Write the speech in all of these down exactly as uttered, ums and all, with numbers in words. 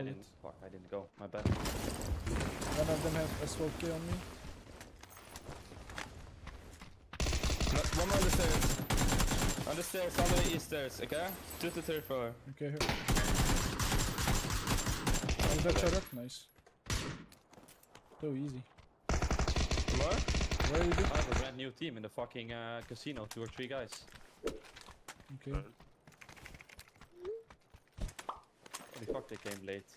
I didn't. Fuck, I didn't go. My bad. One of them have a smoke key on me. No, one more on the stairs. On the stairs, on the east stairs, okay? Two to third floor. Okay, here. Oh, that shot up? Nice. So easy. More? Where are you doing? I have a brand new team in the fucking uh, casino. Two or three guys. Okay. Holy fuck, they came late.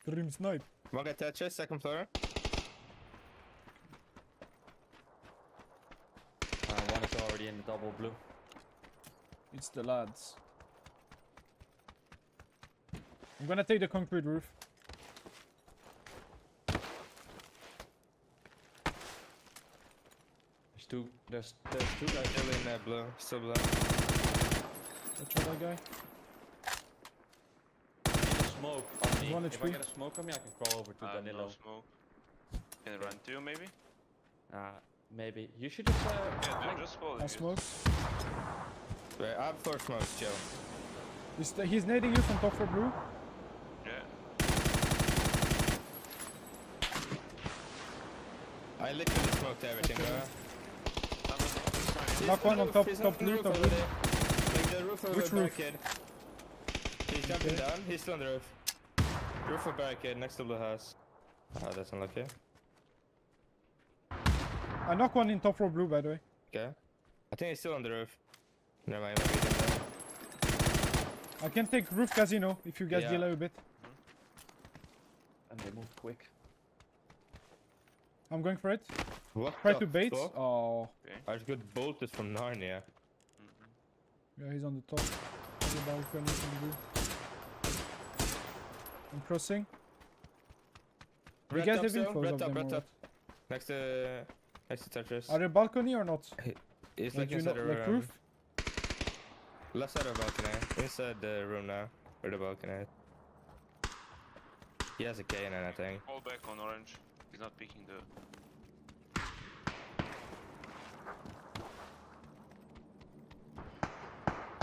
Stream snipe. One attached, second player. Uh, one is already in the double blue. It's the lads. I'm gonna take the concrete roof. There's two. There's, there's two guys still in that blue. Still blue. Watch out, that guy. Smoke on me. One if I get a smoke on me, I can crawl over to uh, Danilo. No smoke. Can I run to you, maybe? Uh, maybe. You should just. Uh, yeah, dude, like, just follow I smoke. Wait, I have four smokes, Joe. He's, he's nading you from top for blue. I literally smoked everything, okay. bro. Knock one on top, top blue, top blue. Like the roof over the barricade. He's jumping okay. down, he's still on the roof. Roof of barricade, next to the house. Ah, oh, that's unlucky. I knock one in top row blue, by the way. Okay. I think he's still on the roof. Never mind, I can take roof casino, if you guys yeah. delay a bit. And they move quick. I'm going for it. What Try to bait. Fuck? Oh. Okay. I just got bolted from nine, yeah. Mm-hmm. Yeah, he's on the top. The balcony can do. I'm crossing. We red get the info. Red top, red top. Next to. Uh, next to touches. Are there balcony or not? It's like, like inside the room. Like roof? Left side of the balcony. Inside the room now. Where the balcony is. He has a K in it, I think. All back on orange. He's not picking the...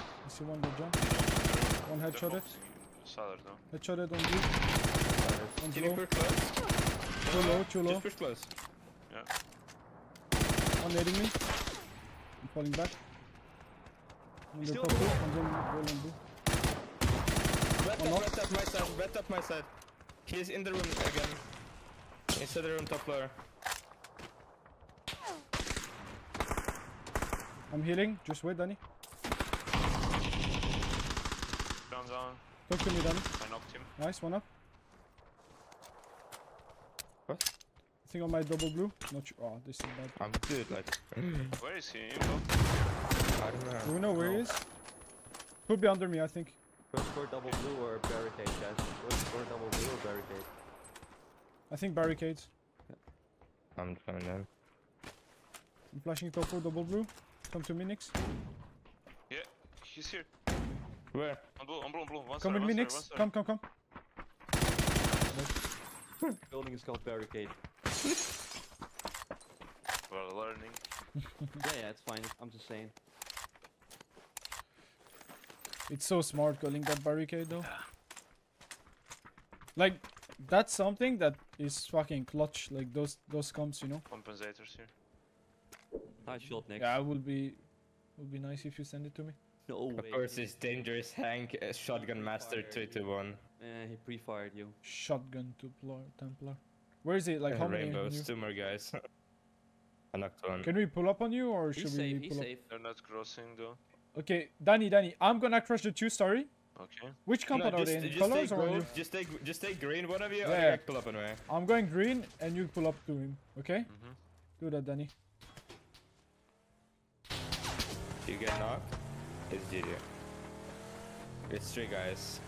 I see one that jump. One headshot it. Headshot it on you. On Can low. Too low, too low. Just close. Yeah. One hitting me. I'm falling back. On the top blue. On the blue. Red up, red up my side, red up my side. He's in the room again. Inside the room, top floor. I'm healing. Just wait, Danny. Down, down. Talk to me, Danny. I knocked him. Nice, one up. What? I think on my double blue. Not sure. Oh, this is bad. I'm good, like. Where is he? I don't know. Do we know where no. he is? Could be under me, I think. First for double blue or barricade, guys. First for double blue or barricade. I think barricades. I'm trying to. I'm flashing top for double blue. Come to me, Nix. Yeah, he's here. Where? On blue, on blue, on blue. One come with me, Nix. Come, come, come. The building is called barricade. We're learning. yeah, yeah, it's fine. I'm just saying. It's so smart calling that barricade, though. Like. That's something that is fucking clutch, like those those comps, you know. Compensators here. Nice shot, Nick. Yeah, it would be, would be nice if you send it to me. No way. Of course, it's dangerous. Hank, uh, shotgun master, two to one. Yeah, he pre-fired you. Shotgun Templar, Templar. Where is it? Like how many? Rainbows, two more guys. I knocked one. Can we pull up on you, or should he's we safe, pull up? Safe. They're not crossing though. Okay, Danny, Danny, I'm gonna crush the two. Sorry. Okay. Which compound no, are they in? Colors or you? Just take, just take green, one of you, yeah. or you pull up anyway. I'm going green and you pull up to him, okay? Mm-hmm. Do that, Danny. You get knocked, it's G G. It's three guys.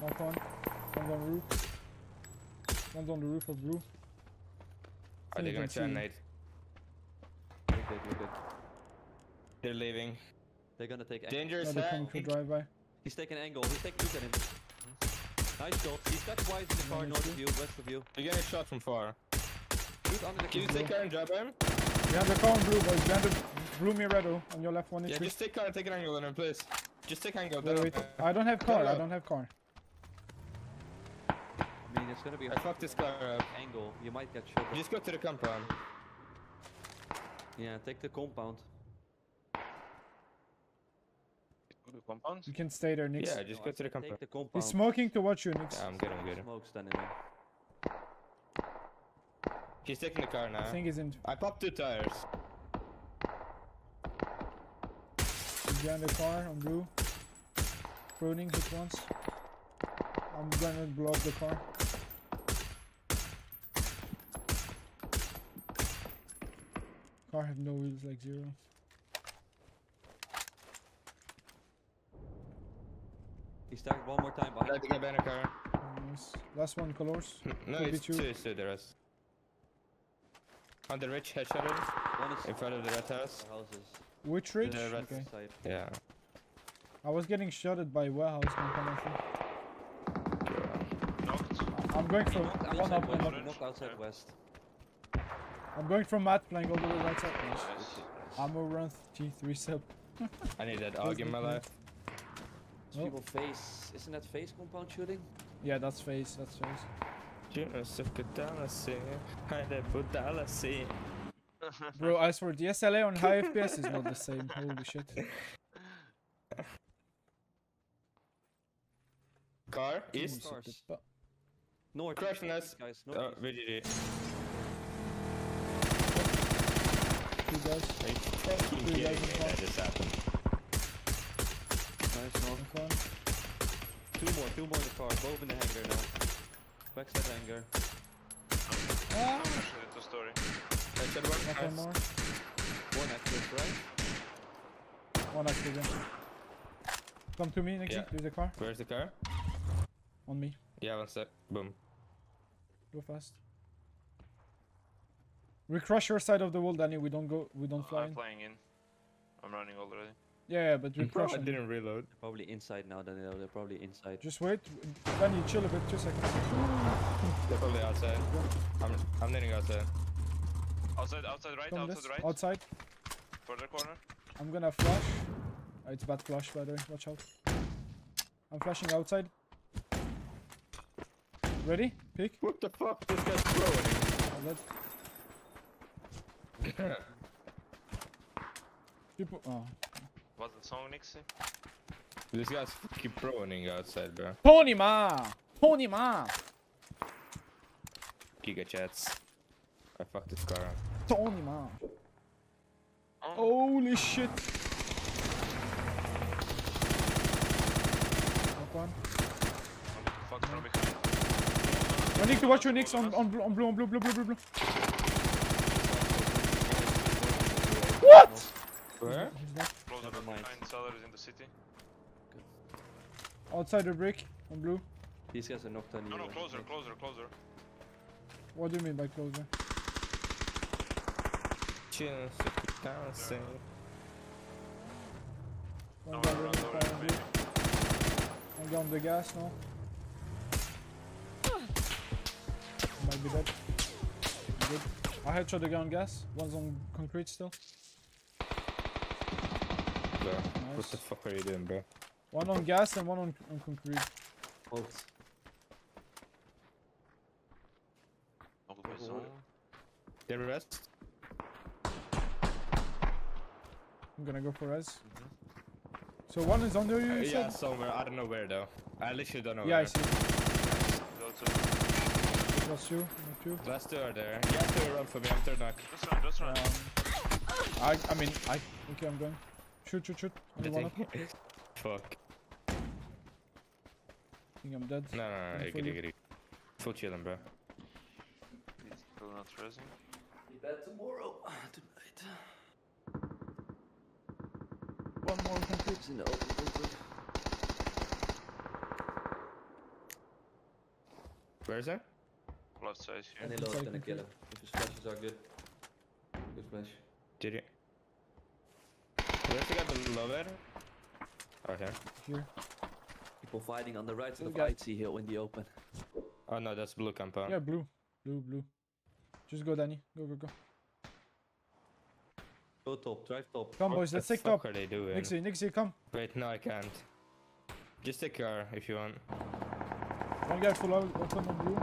Knock one. One's on the roof. One's on the roof of blue. Are they gonna try and nade? We're good, we're good. They're leaving. They're gonna take angle. Dangerous no, drive by. He's taking angle. He's taking look at him. Mm-hmm. Nice shot. He's got twice in the far north of you, west of you. You're getting shot from far. He's under the Can you take car and drive by him? Behind the car on blue, boys. Behind the blue Mirado on your left one. Yeah, just take car and take an angle on him, please. Just take and go. Wait, wait. I don't have car. I don't have car. I mean, it's gonna be. I fucked this car up. Angle. You might get shot. Just go to the compound. Yeah, take the compound. Go to compound. You can stay there, Nix. Yeah, just no, go I to the compound. Take the compound. He's smoking to watch you, Nix. Yeah, I'm good. I'm good. Smoke standing there. He's taking the car now. I think he's in. I popped two tires. He's behind the car on blue. Pruning hit once. I'm gonna block the car. Car have no wheels, like zero. He's tagged one more time. Behind the banner car. Nice. Last one, colors. No, Could it's two. It's two. The rest. On the rich headshot is in front of the red house. Houses. Which rich? The red okay. side. Yeah. I was getting shotted by warehouse. Knocked. I'm going from knocked one up and up. Knocked outside west. I'm going from Matt playing all the way right side. Yes. Ammo run G three sub. I need that arg in my life. Nope. People face. Isn't that face compound shooting? Yeah, that's face. That's face. Bro, I swear, the S L A on high F P S is not the same. Holy shit. Car east. North. Crashing us. Guys, north. Oh, V G G. Two guys. Two guys in front. That just happened. Nice, north in front. Two more, two more in the car. Both in the hangar now. Backside anger. Ah. Two story. Backside one. Nice. One more. One active, right? One active. Yeah. Come to me, Nixie. Yeah. There's the car. Where's the car? On me. Yeah, one sec. Boom. Go fast. We crush your side of the wall, Danny. We don't go. We don't fly. I'm flying in. I'm running already. Yeah, yeah, but we crushed. I didn't reload. They're probably inside now, then they're probably inside. Just wait, then you chill a bit, two seconds. They're probably outside. Yeah. I'm I'm landing outside. Outside, outside right, Come outside this. right. Outside. Further corner. I'm gonna flash. Oh, it's bad flash, by the way, watch out. I'm flashing outside. Ready? Pick. What the fuck? This guy's throwing. Oh, People. Oh. What's the song, Nixie? This guy's fucking proning outside, bro. Pony ma! Pony ma! Giga chats. I fucked this car up. Tony ma! Oh. Holy shit! Knock one. Fuck from behind. I need to watch your Nix on, on blue, on blue, on blue, blue, blue, blue, blue. What? Where? Never mind. Nine sellers in the city. Good. Outside the brick, on blue. These guys are knocked on you. No, no, closer, closer, closer. What do you mean by closer? Jesus, dancing. One guy running fire on blue. One guy on the gas now. Might be dead. Good. I headshot the guy on gas. One's on concrete still. Nice. What the fuck are you doing, bro? One on gas and one on, on concrete. Both. Oh. Oh. They rest. I'm gonna go for res. Mm-hmm. So one is under you, you uh, yeah, said? Somewhere. I don't know where though. I literally don't know yeah, where. Yeah, I see. That's you. you. Last two are there. You have to run for me. I'm third knock. Just run, just run. Um, I, I mean, I... Okay, I'm going. Shoot, shoot, shoot. One Fuck. I think I'm dead. No, no, no, you get it, you get Full chillin', bro. He's still not resing. Be bad tomorrow. Tonight. One more concrete in the open. Where is that? Left side here. And he lost and a killer. If his flashes are good. Good flash. Did you? Where's the guy below there? Oh, here. Here. People fighting on the right side of I T hill in the open. Oh no, that's blue compound. Yeah, blue. Blue, blue. Just go, Danny. Go, go, go. Go top, drive top. Come boys, let's take top. Nixie, Nixie, come. Wait, no I can't. Just take car if you want. One guy full out, come on blue.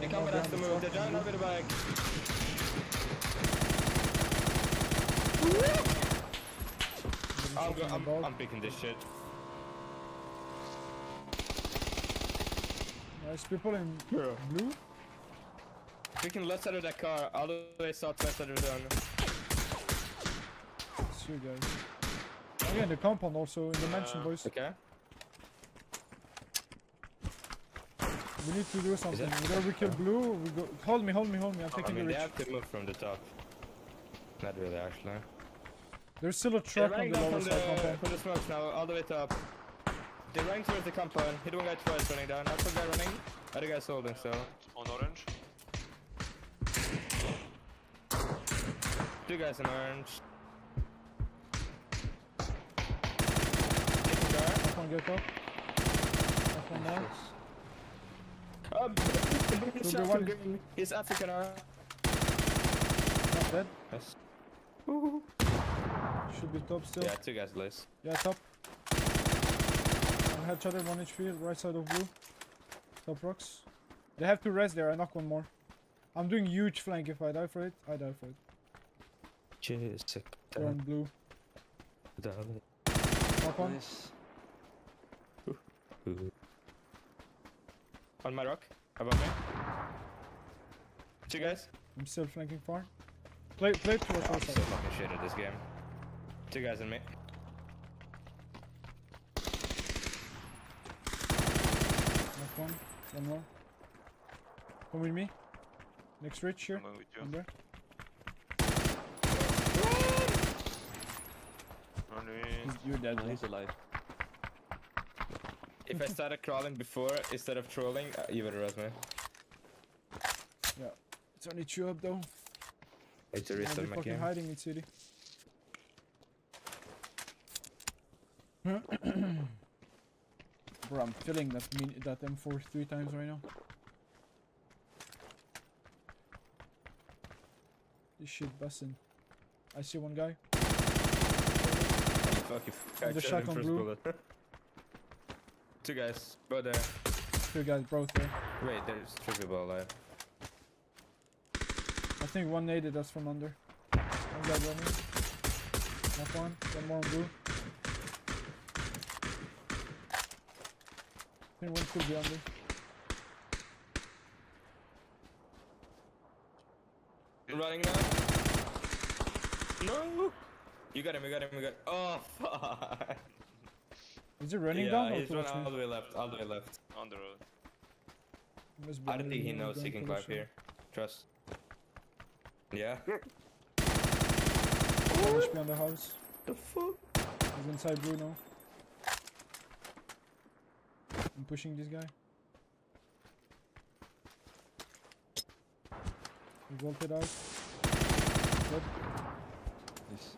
They come with us to move, they're down over the back. I'm, go, I'm, I'm picking this shit. Nice people in yeah. blue. Picking left side of that car, all the way southwest side of the zone. It's you guys. Oh yeah, in the compound also, in the uh, mansion boys. Okay. We need to do something. Whether we kill blue, we go. Hold me, hold me, hold me. I'm taking I mean, the they have to move from the top. Not really, actually. There's still a truck on the lower side compound. Put the smokes now, all the way top. They're running towards the compound. Hit one guy twice running down. That's one guy running. Other guy's holding, so. On orange. Two guys in orange. One guy top. That's one now. Um, one is African R. Not dead. Yes. Woohoo. Should be top still. Yeah, two guys less. Yeah, top. One headshot, one H P, right side of blue. Top rocks. They have to rest there, I knock one more. I'm doing huge flank, if I die for it, I die for it. Jeez, sick. They're on blue. Knock one. Nice. On my rock, above me. Two guys. I'm still flanking far. Play, play to the far side. I'm so fucking shit at this game. Two guys and me. Next one, one more. Come with me. Next ridge here. I'm with you. Under. Run in. You're dead. No, he's alive. If I started crawling before, instead of trolling, uh, you better rush me. Yeah. It's only two up though. It's a risk on my fucking game. Hiding in city. Bro, I'm filling that, that M four three times right now. This shit busting. I see one guy. Fuck if I the shot on blue. Two guys, bro there. Two guys, bro there. Wait, there's triple ball alive. I think one naded us from under. One guy running. Knock one, one more on blue. I think one could be under. I'm running now. No! You got him, you got him, you got him. Oh, fuck! Is he running yeah, down or he's running all the way left, all the way left. On the road. I don't think he knows he can climb here. Trust. Yeah. He's behind the house. The fuck? He's inside blue now. I'm pushing this guy. He vaulted out. Good. Nice.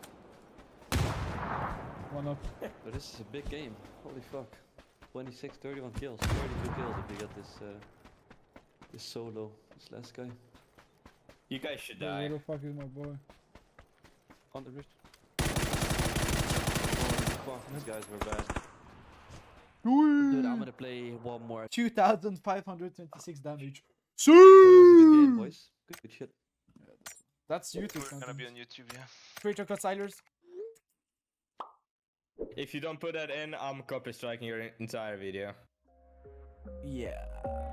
One up. But this is a big game. Holy fuck. twenty-six, thirty-one kills. thirty-two kills if we get this uh, this solo. This last guy. You guys should die. Where the fuck is my boy? On the ridge. Oh, fuck, these guys were bad. Dude, I'm gonna play one more. two thousand five hundred twenty-six damage. Good game, boys. Good, good shit. Yeah, that's, that's YouTube. We're gonna be on YouTube, yeah. Creator Cutsilers. If you don't put that in, I'm copy striking your entire video. Yeah.